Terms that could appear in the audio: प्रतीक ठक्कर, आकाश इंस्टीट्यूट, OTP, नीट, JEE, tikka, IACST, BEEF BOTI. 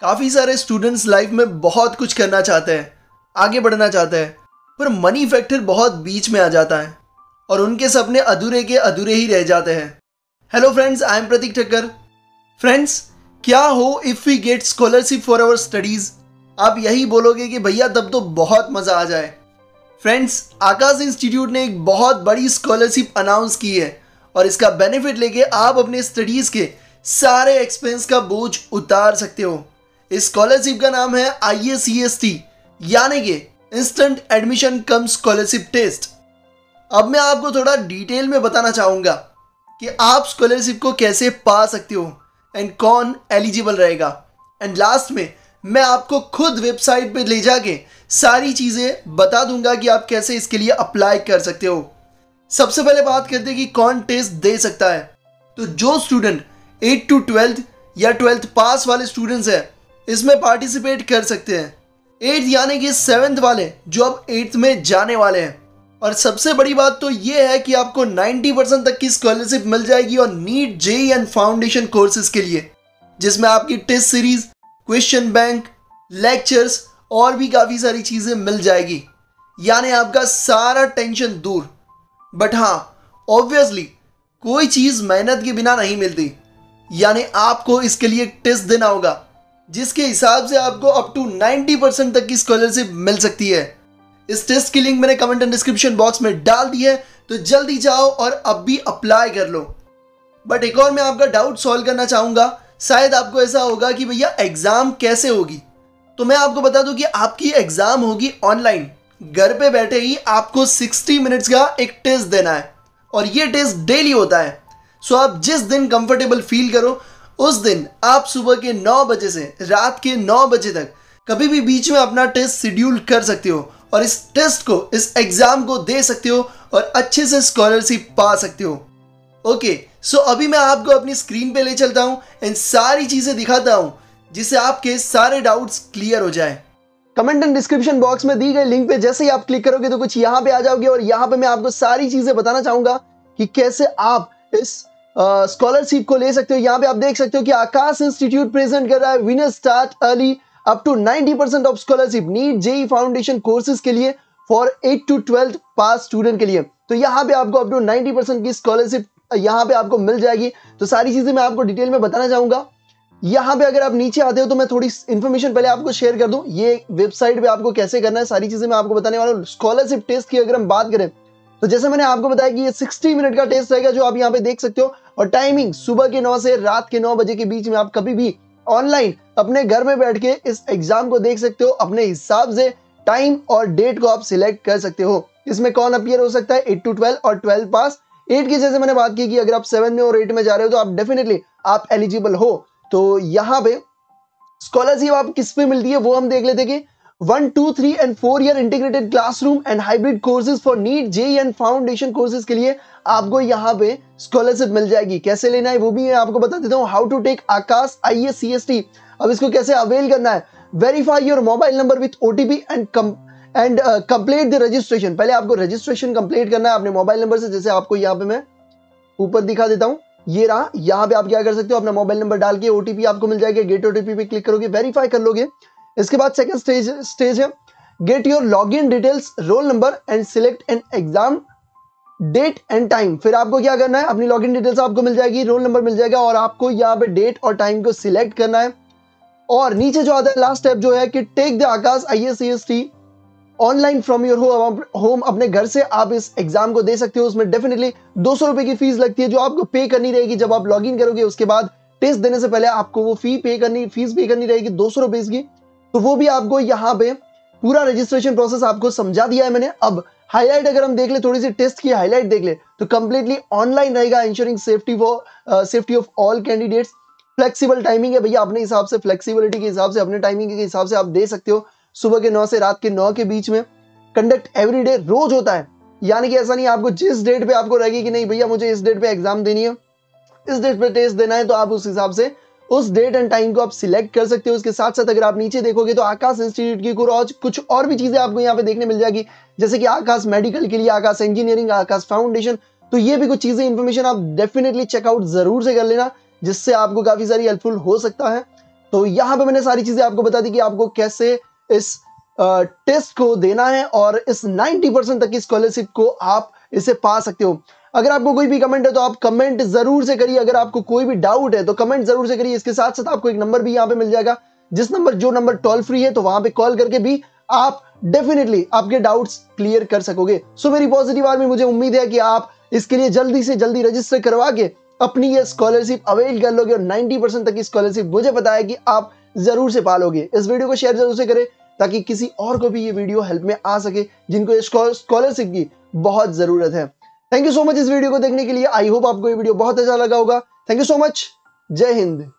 काफ़ी सारे students life में बहुत कुछ करना चाहते हैं, आगे बढ़ना चाहते हैं, पर मनी फैक्टर बहुत बीच में आ जाता है और उनके सपने अधूरे के अधूरे ही रह जाते हैं। Hello friends, I am प्रतीक ठक्कर। Friends, क्या हो if we get scholarship for our studies? आप यही बोलोगे कि भैया तब तो बहुत मज़ा आ जाए। फ्रेंड्स, आकाश इंस्टीट्यूट ने एक बहुत बड़ी स्कॉलरशिप अनाउंस की है और इसका बेनिफिट लेके आप अपने स्टडीज़ के सारे एक्सपेंस का बोझ उतार सकते हो। इस स्कॉलरशिप का नाम है IACST यानी कि instant admission cum scholarship test. अब मैं आपको थोड़ा डिटेल में बताना चाहूँगा कि आप स्कॉलरशिप को कैसे पा सकते हो एंड कौन एलिजिबल रहेगा। एंड लास्ट में मैं आपको खुद वेबसाइट पे ले जाके सारी चीज़ें बता दूंगा कि आप कैसे इसके लिए अप्लाई कर सकते हो। सबसे पहले बात करते हैं कि कौन टेस्ट दे सकता है। तो जो स्टूडेंट 8 to 12 या 12th पास वाले स्टूडेंट्स हैं इसमें पार्टिसिपेट कर सकते हैं। 8 यानी कि 7th वाले जो अब 8th में जाने वाले हैं। और सबसे बड़ी बात तो ये है कि आपको 90% तक की स्कॉलरशिप मिल जाएगी और नीट, JEN फाउंडेशन कोर्सेज के लिए, जिसमें आपकी test series, question bank, lectures और भी काफ़ी सारी चीज़ें मिल जाएगी, यानी आपका सारा टेंशन दूर। बट हाँ, ऑब्वियसली कोई चीज़ मेहनत के बिना नहीं मिलती, यानी आपको इसके लिए टेस्ट देना होगा, जिसके हिसाब से आपको अप टू 90% तक की स्कॉलरशिप मिल सकती है। इस टेस्ट की लिंक मैंने कमेंट एंड डिस्क्रिप्शन बॉक्स में डाल दी है, तो जल्दी जाओ और अब भी अप्लाई कर लो। बट एक और मैं आपका डाउट सॉल्व करना चाहूँगा। शायद आपको ऐसा होगा कि भैया एग्ज़ाम कैसे होगी, तो मैं आपको बता दूं कि आपकी एग्ज़ाम होगी ऑनलाइन। घर पे बैठे ही आपको 60 मिनट्स का एक टेस्ट देना है और ये टेस्ट डेली होता है। सो आप जिस दिन कंफर्टेबल फील करो उस दिन आप सुबह के 9 बजे से रात के 9 बजे तक कभी भी बीच में अपना टेस्ट शेड्यूल कर सकते हो और इस टेस्ट को, इस एग्ज़ाम को दे सकते हो और अच्छे से स्कॉलरशिप पा सकते हो। ओके, सो अभी मैं आपको अपनी स्क्रीन पे ले चलता हूँ एंड सारी चीज़ें दिखाता हूँ जिससे आपके सारे डाउट्स क्लियर हो जाए। कमेंट एंड डिस्क्रिप्शन बॉक्स में दी गई लिंक पे जैसे ही आप क्लिक करोगे तो कुछ यहाँ पे आ जाओगे और यहाँ पे मैं आपको सारी चीज़ें बताना चाहूँगा कि कैसे आप इस स्कॉलरशिप को ले सकते हो। यहाँ पे आप देख सकते हो कि आकाश इंस्टीट्यूट प्रेजेंट कर रहा है winner start early up to 90% of scholarship नीट, JEE foundation courses के लिए फॉर 8 to 12 पास स्टूडेंट के लिए। तो यहाँ पे आपको अप टू 90% की स्कॉलरशिप यहाँ पे आपको मिल जाएगी। तो सारी चीजें मैं आपको डिटेल में बताना चाहूंगा। यहाँ पे अगर आप नीचे आते हो तो मैं थोड़ी इन्फॉर्मेशन पहले आपको शेयर कर दूं, ये वेबसाइट पे आपको कैसे करना है सारी चीजें मैं आपको बताने वाला हूँ। स्कॉलरशिप टेस्ट की अगर हम बात करें तो जैसे मैंने आपको बताया कि ये 60 मिनट का टेस्ट रहेगा जो आप यहाँ पे देख सकते हो और टाइमिंग सुबह के 9 से रात के 9 बजे के बीच में। आप कभी भी ऑनलाइन अपने घर में बैठ के इस एग्जाम को देख सकते हो, अपने हिसाब से टाइम और डेट को आप सिलेक्ट कर सकते हो। इसमें कौन अपियर हो सकता है? 8 to 12 और 12 पास। 8 की जैसे मैंने बात की कि अगर आप 7 में और 8 में जा रहे हो तो आप डेफिनेटली आप एलिजिबल हो। तो यहाँ पे स्कॉलरशिप आप किस पे मिलती है वो हम देख लेते हैं कि 1, 2, 3 and 4 year integrated classroom and hybrid courses for नीट, JEN foundation courses के लिए आपको यहाँ पे स्कॉलरशिप मिल जाएगी। कैसे लेना है वो भी मैं आपको बता देता हूँ। How to take Aakash IACST। अब इसको कैसे अवेल करना है? Verify your mobile number with OTP and complete the registration. पहले आपको रजिस्ट्रेशन कंप्लीट करना है अपने मोबाइल नंबर से। जैसे आपको यहाँ पे मैं ऊपर दिखा देता हूँ, ये रहा। यहाँ पे आप क्या कर सकते हो, अपना मोबाइल नंबर डाल के OTP आपको मिल जाएगा। गेट OTP पे क्लिक करोगे, वेरीफाई कर लोगे। इसके बाद सेकंड स्टेज है get your login details, roll number and select an exam date and time. फिर आपको क्या करना है, अपनी लॉगिन डिटेल्स आपको मिल जाएगी, रोल नंबर मिल जाएगा और आपको यहाँ पे डेट और टाइम को सिलेक्ट करना है। और नीचे जो आता है लास्ट स्टेप जो है कि take the Aakash IACST online from your home. अपने घर से आप इस एग्जाम को दे सकते हो। उसमें डेफिनेटली 200 रुपये की फीस लगती है जो आपको पे करनी रहेगी। जब आप लॉगिन करोगे उसके बाद टेस्ट देने से पहले आपको वो फीस पे करनी रहेगी 200 रुपये की। तो वो भी आपको यहाँ पे पूरा रजिस्ट्रेशन प्रोसेस आपको समझा दिया है मैंने। अब हाईलाइट अगर हम देख ले, थोड़ी सी टेस्ट की हाईलाइट देख ले तो कंप्लीटली ऑनलाइन रहेगा, ensuring safety of all candidates. Flexible timing है भैया, अपने हिसाब से, फ्लेक्सीबिलिटी के हिसाब से, अपने टाइमिंग के हिसाब से आप दे सकते हो सुबह के 9 से रात के 9 के बीच में। कंडक्ट एवरीडे, रोज होता है, यानी कि ऐसा नहीं आपको जिस डेट पे आपको रहेगी कि नहीं भैया मुझे इस डेट पे एग्जाम देनी है, इस डेट पे टेस्ट देना है, तो आप उस हिसाब से उस डेट एंड टाइम को आप सिलेक्ट कर सकते हो। उसके साथ साथ अगर आप नीचे देखोगे तो आकाश इंस्टीट्यूट की कुछ और भी चीज़ें आपको यहाँ पे देखने मिल जाएगी, जैसे कि आकाश मेडिकल के लिए, आकाश इंजीनियरिंग, आकाश फाउंडेशन। तो ये भी कुछ चीज़ें, इन्फॉर्मेशन आप डेफिनेटली चेकआउट जरूर से कर लेना, जिससे आपको काफ़ी सारी हेल्पफुल हो सकता है। तो यहां पे मैंने सारी चीजें आपको बता दी कि आपको कैसे इस टेस्ट को देना है और इस 90% तक की स्कॉलरशिप को आप इसे पा सकते हो। अगर आपको कोई भी कमेंट है तो आप कमेंट जरूर से करिए, अगर आपको कोई भी डाउट है तो कमेंट जरूर से करिए। इसके साथ साथ आपको एक नंबर भी यहाँ पे मिल जाएगा, जिस नंबर जो नंबर टोल फ्री है, तो वहां पे कॉल करके भी आप डेफिनेटली आपके डाउट्स क्लियर कर सकोगे। सो मेरी पॉजिटिव आर्मी, मुझे उम्मीद है कि आप इसके लिए जल्दी से जल्दी रजिस्टर करवा के अपनी ये स्कॉलरशिप अवेल कर लोगे और 90% तक की स्कॉलरशिप मुझे पता है कि आप जरूर से पा लोगे। इस वीडियो को शेयर जरूर से करें ताकि किसी और को भी ये वीडियो हेल्प में आ सके जिनको स्कॉलरशिप की बहुत जरूरत है। थैंक यू सो मच इस वीडियो को देखने के लिए। आई होप आपको ये वीडियो बहुत अच्छा लगा होगा। Thank you so much. जय हिंद।